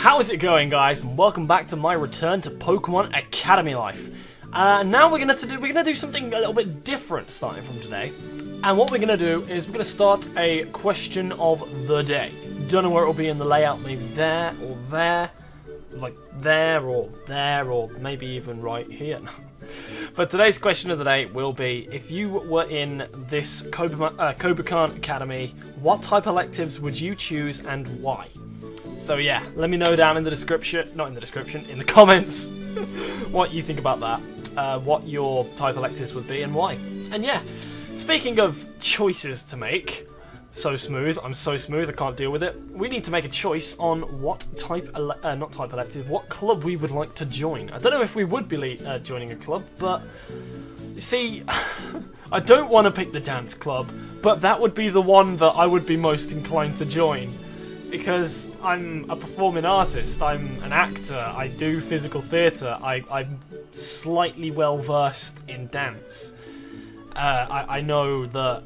How's it going, guys? And welcome back to my return to Pokemon Academy life. Now we're gonna do something a little bit different starting from today. And what we're gonna do is we're gonna start a question of the day. Don't know where it'll be in the layout. Maybe there or there, like there or maybe even right here. But today's question of the day will be: if you were in this Kobukan Academy, what type electives would you choose and why? So yeah, let me know down in the description, not in the description, in the comments, what you think about that, what your type electives would be and why. And yeah, speaking of choices to make, so smooth, I'm so smooth, I can't deal with it. We need to make a choice on what type, what club we would like to join. I don't know if we would be joining a club, but you see, I don't want to pick the dance club, but that would be the one that I would be most inclined to join. Because I'm a performing artist, I'm an actor, I do physical theatre, I'm slightly well versed in dance. I know that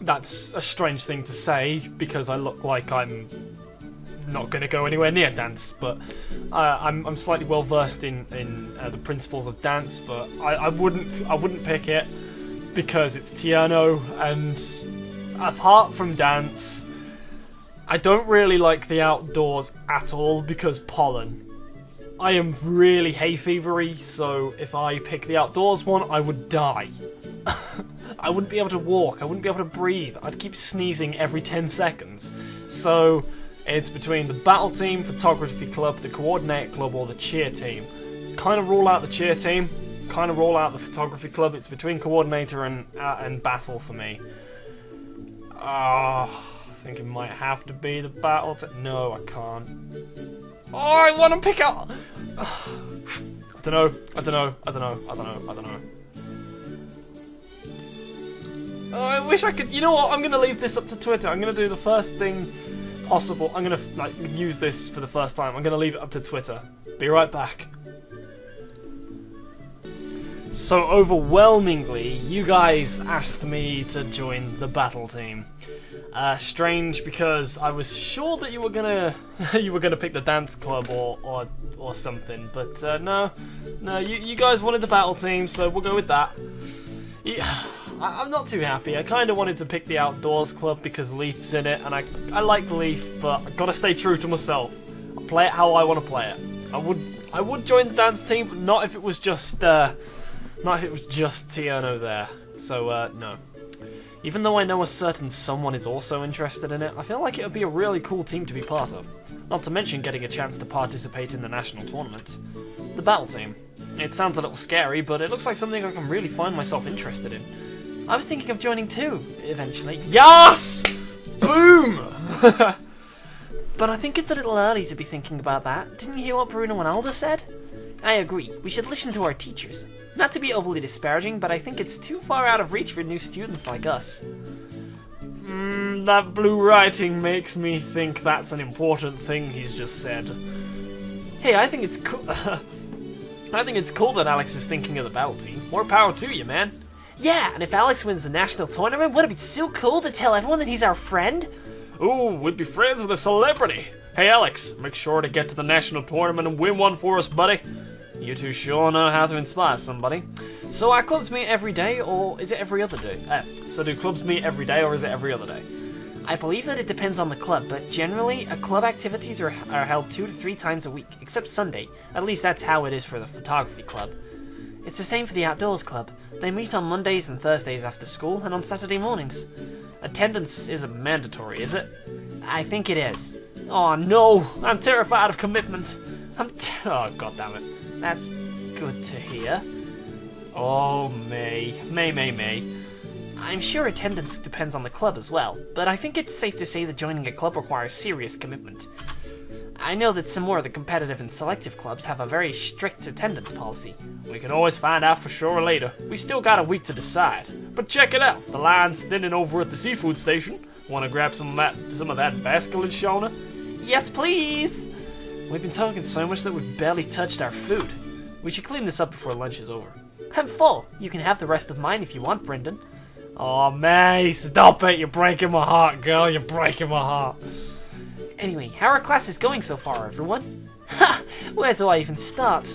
that's a strange thing to say because I look like I'm not going to go anywhere near dance, but I'm slightly well versed in the principles of dance. But I wouldn't pick it because it's Tiano, and apart from dance, I don't really like the outdoors at all because pollen. I am really hay fevery, so if I pick the outdoors one, I would die. I wouldn't be able to walk, I wouldn't be able to breathe, I'd keep sneezing every 10 seconds. So it's between the battle team, photography club, the coordinator club, or the cheer team. Kind of rule out the cheer team, kind of rule out the photography club. It's between coordinator and battle for me. I think it might have to be the battle. No, I can't. Oh, I want to pick out. I don't know. Oh, I wish I could. You know what? I'm gonna leave this up to Twitter. I'm gonna do the first thing possible. I'm gonna like use this for the first time. I'm gonna leave it up to Twitter. Be right back. So overwhelmingly, you guys asked me to join the battle team. Strange, because I was sure that you were gonna pick the dance club or something, but no, you guys wanted the battle team, so we'll go with that. Yeah, I'm not too happy. I kind of wanted to pick the outdoors club because Leaf's in it, and I like Leaf, but I gotta stay true to myself. I play it how I want to play it. I would join the dance team, but not if it was just Tiano there. So no. Even though I know a certain someone is also interested in it, I feel like it would be a really cool team to be part of. Not to mention getting a chance to participate in the national tournament. The battle team. It sounds a little scary, but it looks like something I can really find myself interested in. I was thinking of joining too, eventually. Yes! Boom! But I think it's a little early to be thinking about that. Didn't you hear what Bruno and Alda said? I agree. We should listen to our teachers. Not to be overly disparaging, but I think it's too far out of reach for new students like us. That blue writing makes me think that's an important thing he's just said. Hey, I think it's cool. I think it's cool that Alex is thinking of the battle team. More power to you, man. Yeah, and if Alex wins the national tournament, wouldn't it be so cool to tell everyone that he's our friend? Ooh, we'd be friends with a celebrity. Hey, Alex, make sure to get to the national tournament and win one for us, buddy. You two sure know how to inspire somebody. So our clubs meet every day, or is it every other day? So do clubs meet every day, or is it every other day? I believe that it depends on the club, but generally, club activities are held 2 to 3 times a week, except Sunday. At least that's how it is for the photography club. It's the same for the outdoors club. They meet on Mondays and Thursdays after school, and on Saturday mornings. Attendance isn't mandatory, is it? I think it is. Oh no, I'm terrified of commitment. Oh, goddammit. That's good to hear. Oh, May. I'm sure attendance depends on the club as well, but I think it's safe to say that joining a club requires serious commitment. I know that some more of the competitive and selective clubs have a very strict attendance policy. We can always find out for sure later. We still got a week to decide. But check it out, the line's thinning over at the seafood station. Wanna grab some of that basculin, Shauna? Yes, please! We've been talking so much that we've barely touched our food. We should clean this up before lunch is over. I'm full. You can have the rest of mine if you want, Brendan. Oh, May, stop it. You're breaking my heart, girl. You're breaking my heart. Anyway, how are classes going so far, everyone? Ha! Where do I even start?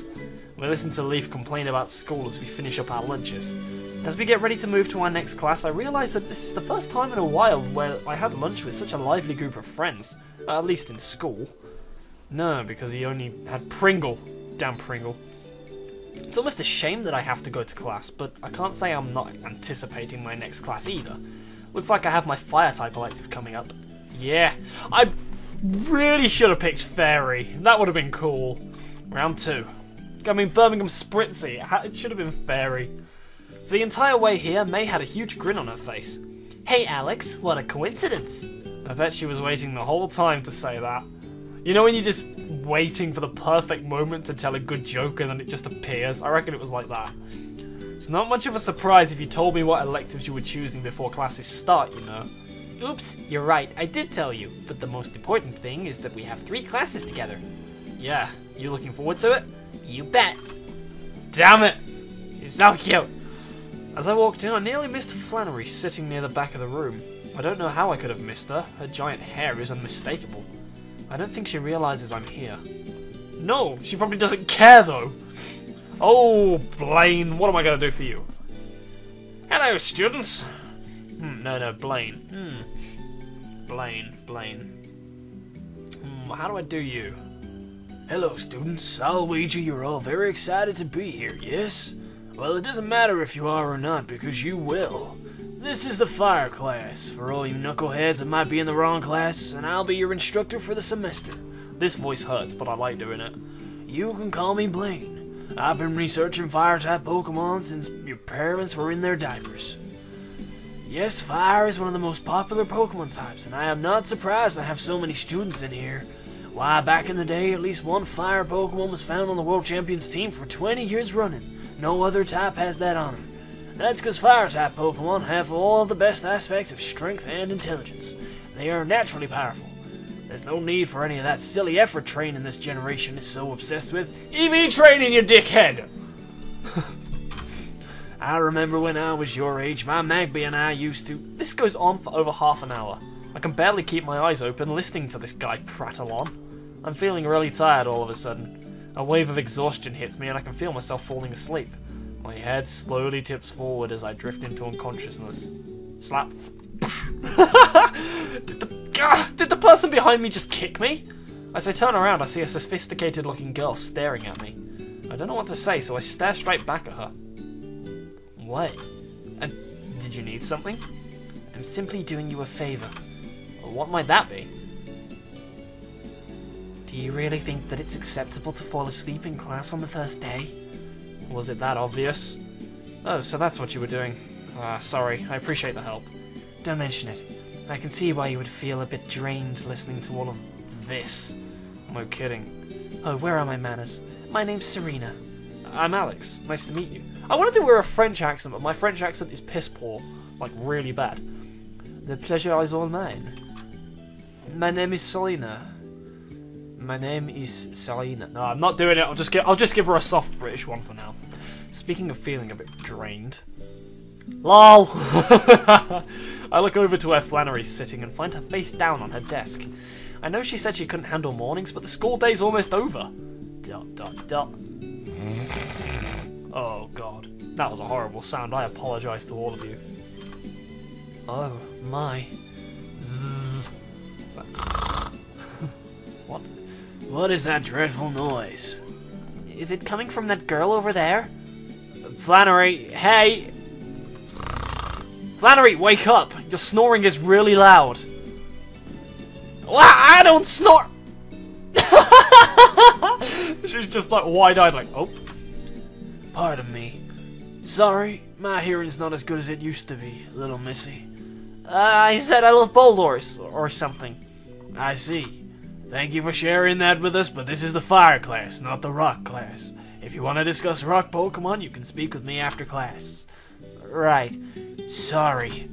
We listen to Leaf complain about school as we finish up our lunches. As we get ready to move to our next class, I realise that this is the first time in a while where I had lunch with such a lively group of friends. At least in school. No, because he only had Pringle. Damn Pringle. It's almost a shame that I have to go to class, but I can't say I'm not anticipating my next class either. Looks like I have my Fire-type elective coming up. Yeah, I really should have picked Fairy. That would have been cool. Round 2. I mean, Birmingham Spritzy. It should have been Fairy. The entire way here, May had a huge grin on her face. Hey Alex, what a coincidence! I bet she was waiting the whole time to say that. You know when you're just waiting for the perfect moment to tell a good joke and then it just appears? I reckon it was like that. It's not much of a surprise if you told me what electives you were choosing before classes start, you know. Oops, you're right, I did tell you, but the most important thing is that we have 3 classes together. Yeah, you looking forward to it? You bet! Damn it! She's so cute! As I walked in, I nearly missed Flannery sitting near the back of the room. I don't know how I could have missed her. Her giant hair is unmistakable. I don't think she realises I'm here. No, she probably doesn't care though. Oh, Blaine, what am I going to do for you? Hello, students. No, Blaine. Blaine. How do I do you? Hello, students. I'll wager you're all very excited to be here, yes? Well, it doesn't matter if you are or not, because you will. This is the fire class. For all you knuckleheads that might be in the wrong class, and I'll be your instructor for the semester. This voice hurts, but I like doing it. You can call me Blaine. I've been researching fire-type Pokemon since your parents were in their diapers. Yes, fire is one of the most popular Pokemon types, and I am not surprised I have so many students in here. Why, back in the day, at least one fire Pokemon was found on the World Champions team for 20 years running. No other type has that honor. That's because fire-type Pokemon have all the best aspects of strength and intelligence. They are naturally powerful. There's no need for any of that silly effort training this generation is so obsessed with. EV training, you dickhead! I remember when I was your age, my Magby and I used to... This goes on for over half an hour. I can barely keep my eyes open listening to this guy prattle on. I'm feeling really tired all of a sudden. A wave of exhaustion hits me and I can feel myself falling asleep. My head slowly tips forward as I drift into unconsciousness. Slap. Did the person behind me just kick me? As I turn around, I see a sophisticated looking girl staring at me. I don't know what to say, so I stare straight back at her. What? And did you need something? I'm simply doing you a favor. Well, what might that be? Do you really think that it's acceptable to fall asleep in class on the first day? Was it that obvious? Oh, so that's what you were doing. Sorry, I appreciate the help. Don't mention it. I can see why you would feel a bit drained listening to all of this. No kidding. Oh, where are my manners? My name's Serena. I'm Alex. Nice to meet you. I wanted to wear a French accent, but my French accent is piss poor. Like, really bad. The pleasure is all mine. My name is Serena. My name is Selena. No, I'm not doing it. I'll just give her a soft British one for now. Speaking of feeling a bit drained. LOL! I look over to where Flannery's sitting and find her face down on her desk. I know she said she couldn't handle mornings, but the school day's almost over. ... Oh, God. That was a horrible sound. I apologise to all of you. Oh, my. Zzz. What? What is that dreadful noise? Is it coming from that girl over there? Flannery, hey! Flannery, wake up! Your snoring is really loud. Well, I don't snore! She's just like wide-eyed like, oh. Pardon me. Sorry, my hearing's not as good as it used to be, little missy. I said I love Boldors, or something. I see. Thank you for sharing that with us, but this is the fire class, not the rock class. If you want to discuss rock Pokemon, you can speak with me after class. Right. Sorry.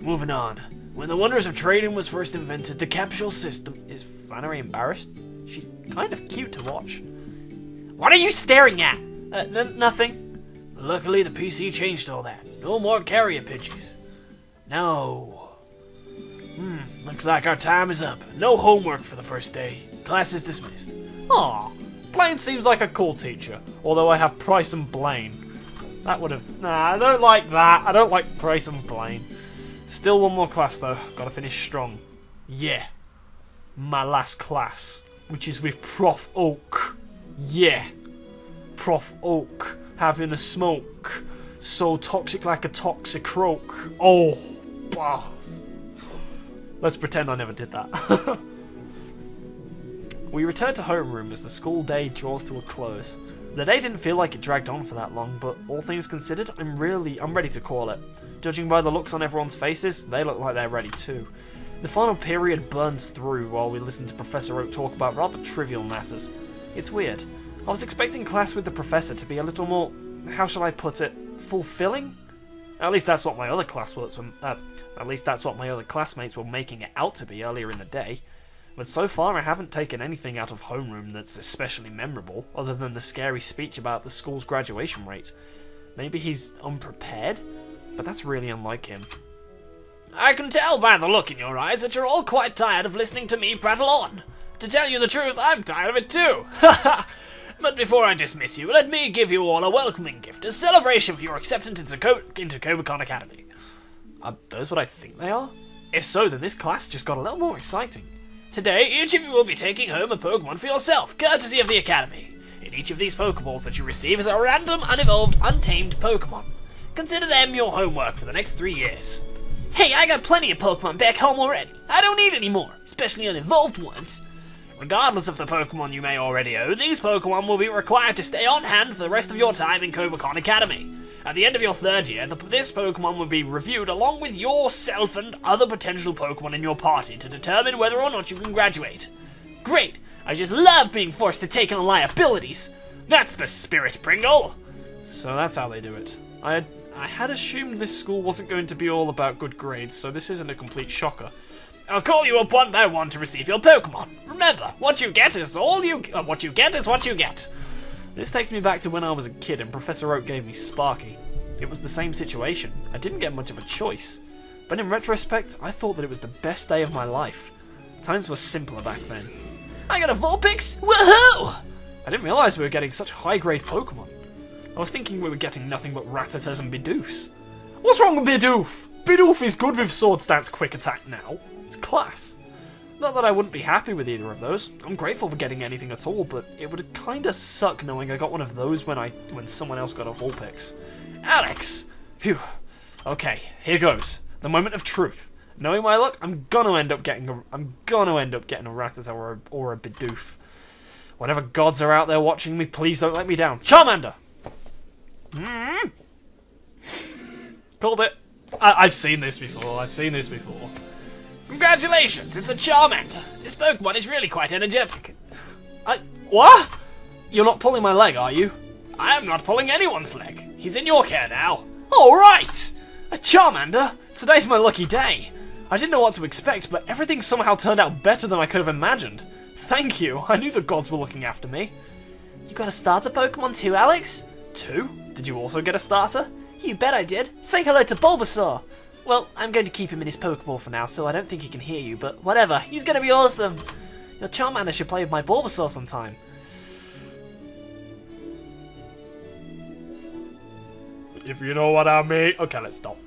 Moving on. When the wonders of trading was first invented, the capsule system... Is Flannery embarrassed? She's kind of cute to watch. What are you staring at? Nothing. Luckily, the PC changed all that. No more carrier pigeons. No. Looks like our time is up. No homework for the first day. Class is dismissed. Aw, Blaine seems like a cool teacher. Although I have Price and Blaine. That would have... Nah, I don't like that. I don't like Price and Blaine. Still one more class though. Gotta finish strong. Yeah. My last class. Which is with Prof. Oak. Yeah. Prof. Oak. Having a smoke. So toxic like a toxic croak. Oh, boss. Let's pretend I never did that. We return to homeroom as the school day draws to a close. The day didn't feel like it dragged on for that long, but all things considered, I'm ready to call it. Judging by the looks on everyone's faces, they look like they're ready too. The final period burns through while we listen to Professor Oak talk about rather trivial matters. It's weird. I was expecting class with the professor to be a little more, how shall I put it, fulfilling? At least that's what my other classmates were making it out to be earlier in the day. But so far I haven't taken anything out of homeroom that's especially memorable, other than the scary speech about the school's graduation rate. Maybe he's unprepared? But that's really unlike him. I can tell by the look in your eyes that you're all quite tired of listening to me prattle on. To tell you the truth, I'm tired of it too! Haha! But before I dismiss you, let me give you all a welcoming gift, a celebration for your acceptance into Kobukan Academy. Are those what I think they are? If so, then this class just got a little more exciting. Today, each of you will be taking home a Pokemon for yourself, courtesy of the Academy. In each of these Pokeballs that you receive is a random, unevolved, untamed Pokemon. Consider them your homework for the next 3 years. Hey, I got plenty of Pokemon back home already. I don't need any more, especially unevolved ones. Regardless of the Pokemon you may already own, these Pokemon will be required to stay on hand for the rest of your time in Kobukan Academy. At the end of your 3rd year, this Pokemon will be reviewed along with yourself and other potential Pokemon in your party to determine whether or not you can graduate. Great! I just love being forced to take on liabilities! That's the spirit, Pringle! So that's how they do it. I had assumed this school wasn't going to be all about good grades, so this isn't a complete shocker. I'll call you up one by one to receive your Pokemon. Remember, what you get is what you get. This takes me back to when I was a kid and Professor Oak gave me Sparky. It was the same situation. I didn't get much of a choice. But in retrospect, I thought that it was the best day of my life. Times were simpler back then. I got a Vulpix! Woohoo! I didn't realise we were getting such high-grade Pokemon. I was thinking we were getting nothing but Rattatas and Bidoofs. What's wrong with Bidoof? Bidoof is good with Sword Stance Quick Attack now. It's class. Not that I wouldn't be happy with either of those. I'm grateful for getting anything at all, but it would kinda suck knowing I got one of those when someone else got a Vulpix. Alex! Phew. Okay, here goes. The moment of truth. Knowing my luck, I'm gonna end up getting a Rattata or a Bidoof. Whatever gods are out there watching me, please don't let me down. Charmander! Mm-hmm. Called it. I've seen this before. Congratulations, it's a Charmander. This Pokemon is really quite energetic. What? You're not pulling my leg, are you? I am not pulling anyone's leg. He's in your care now. Alright! A Charmander? Today's my lucky day. I didn't know what to expect, but everything somehow turned out better than I could have imagined. Thank you, I knew the gods were looking after me. You got a starter Pokemon too, Alex? Two? Did you also get a starter? You bet I did. Say hello to Bulbasaur. Well, I'm going to keep him in his Pokeball for now, so I don't think he can hear you, but whatever, he's going to be awesome! Your Charmander should play with my Bulbasaur sometime. If you know what I mean... Okay, let's stop.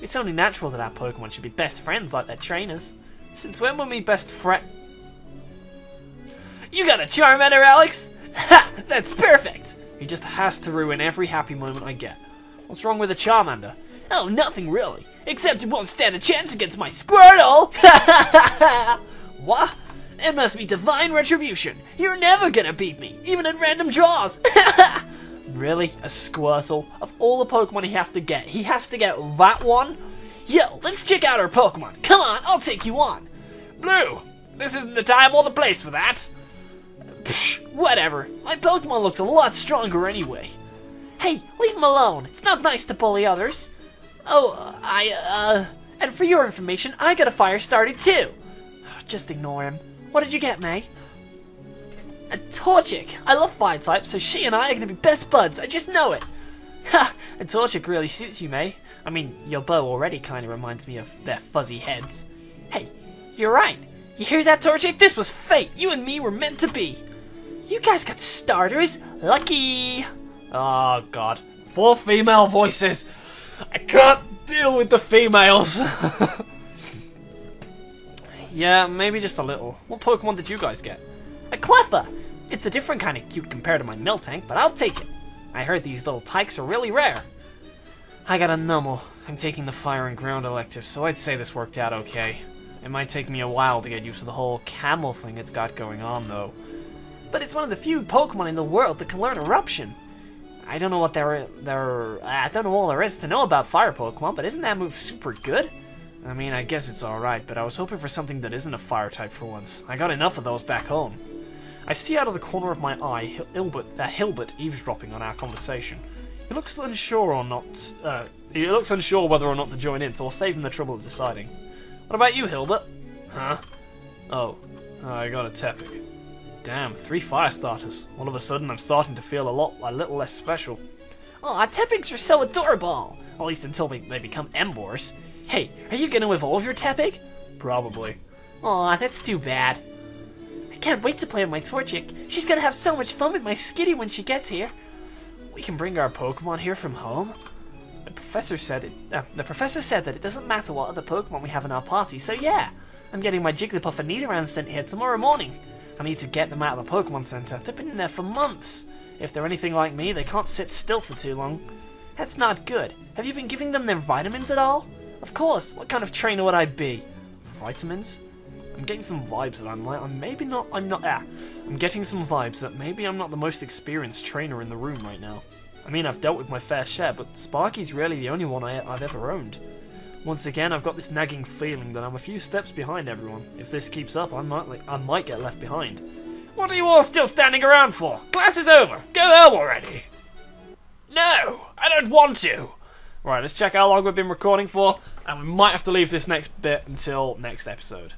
It's only natural that our Pokemon should be best friends like their trainers. Since when were we best friend... You got a Charmander, Alex? Ha! That's perfect! He just has to ruin every happy moment I get. What's wrong with a Charmander? Oh, nothing really. Except it won't stand a chance against my Squirtle! What? It must be divine retribution. You're never gonna beat me, even in random draws! Really? A Squirtle? Of all the Pokemon he has to get that one? Yo, let's check out our Pokemon. Come on, I'll take you on. Blue, this isn't the time or the place for that. Psh, whatever. My Pokemon looks a lot stronger anyway. Hey, leave him alone. It's not nice to bully others. Oh, and for your information, I got a fire starter too! Just ignore him. What did you get, May? A Torchic! I love fire types, so she and I are gonna be best buds, I just know it! Ha! A Torchic really suits you, May. I mean, your bow already kinda reminds me of their fuzzy heads. Hey, You're right. You hear that, Torchic? This was fate. You and me were meant to be. You guys got starters. Lucky. Oh, God. 4 female voices. I can't deal with the females. Yeah, maybe just a little. What Pokemon did you guys get? A Cleffa. It's a different kind of cute compared to my Miltank, but I'll take it. I heard these little tykes are really rare. I got a Numel. I'm taking the fire and ground elective, so I'd say this worked out okay. It might take me a while to get used to the whole camel thing it's got going on, though. But it's one of the few Pokemon in the world that can learn Eruption. I don't know what I don't know all there is to know about fire Pokemon, but isn't that move super good? I mean, I guess it's alright, but I was hoping for something that isn't a fire type for once. I got enough of those back home. I see out of the corner of my eye Hilbert eavesdropping on our conversation. He looks unsure or not. He looks unsure whether or not to join in, so I'll save him the trouble of deciding. What about you, Hilbert? Huh? Oh, I got a Tepig. Damn, 3 fire starters. All of a sudden, I'm starting to feel a little less special. Oh, our Tepigs are so adorable. At least until they become Emboars. Hey, are you gonna evolve your Tepig? Probably. Aw, that's too bad. I can't wait to play with my Torchic. She's gonna have so much fun with my Skitty when she gets here. We can bring our Pokemon here from home. The professor said that it doesn't matter what other Pokemon we have in our party, so yeah. I'm getting my Jigglypuff and Nidoran sent here tomorrow morning. I need to get them out of the Pokemon Center. They've been in there for months. If they're anything like me, they can't sit still for too long. That's not good. Have you been giving them their vitamins at all? Of course. What kind of trainer would I be? Vitamins? I'm getting some vibes that I'm getting some vibes that maybe I'm not the most experienced trainer in the room right now. I mean, I've dealt with my fair share, but Sparky's really the only one I've ever owned. Once again, I've got this nagging feeling that I'm a few steps behind everyone. If this keeps up, I might get left behind. What are you all still standing around for? Class is over. Go home already. No, I don't want to. Right, let's check how long we've been recording for, and we might have to leave this next bit until next episode.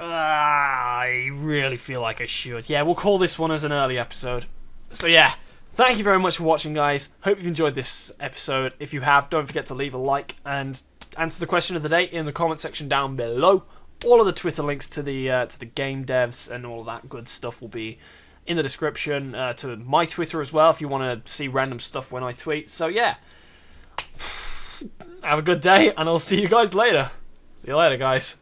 I really feel like I should. Yeah, we'll call this one as an early episode. So yeah, thank you very much for watching, guys. Hope you've enjoyed this episode. If you have, don't forget to leave a like and answer the question of the day in the comment section down below. All of the Twitter links to the game devs and all of that good stuff will be in the description, to my Twitter as well if you want to see random stuff when I tweet. So yeah, have a good day and I'll see you guys later. See you later, guys.